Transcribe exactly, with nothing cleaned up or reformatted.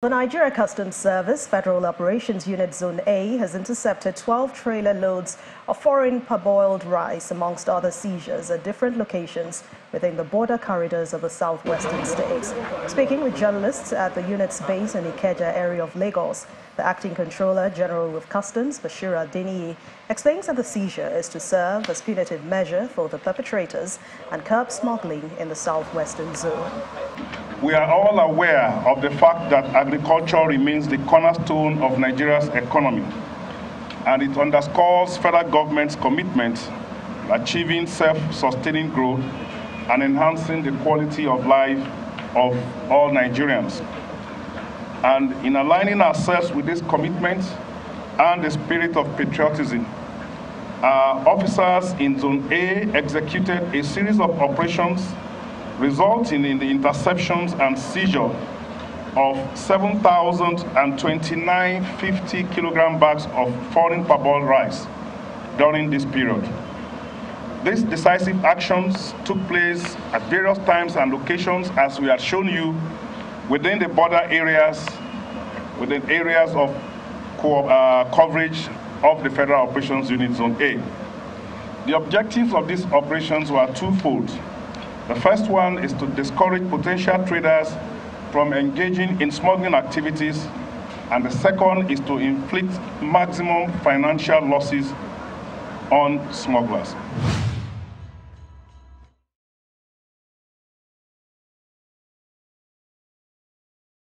The Nigeria Customs Service, Federal Operations Unit Zone A, has intercepted twelve trailer loads of foreign parboiled rice, amongst other seizures, at different locations within the border corridors of the southwestern states. Speaking with journalists at the unit's base in the Ikeja area of Lagos, the Acting Controller General of Customs, Bashira Deniyi, explains that the seizure is to serve as punitive measure for the perpetrators and curb smuggling in the southwestern zone. We are all aware of the fact that agriculture remains the cornerstone of Nigeria's economy, and it underscores federal government's commitment to achieving self-sustaining growth and enhancing the quality of life of all Nigerians. And in aligning ourselves with this commitment and the spirit of patriotism, our officers in Zone A executed a series of operations resulting in the interceptions and seizure of seven thousand twenty-nine fifty kilogram bags of foreign parboiled rice during this period. These decisive actions took place at various times and locations, as we have shown you, within the border areas, within areas of co uh, coverage of the Federal Operations Unit Zone A. The objectives of these operations were twofold. The first one is to discourage potential traders from engaging in smuggling activities, and the second is to inflict maximum financial losses on smugglers.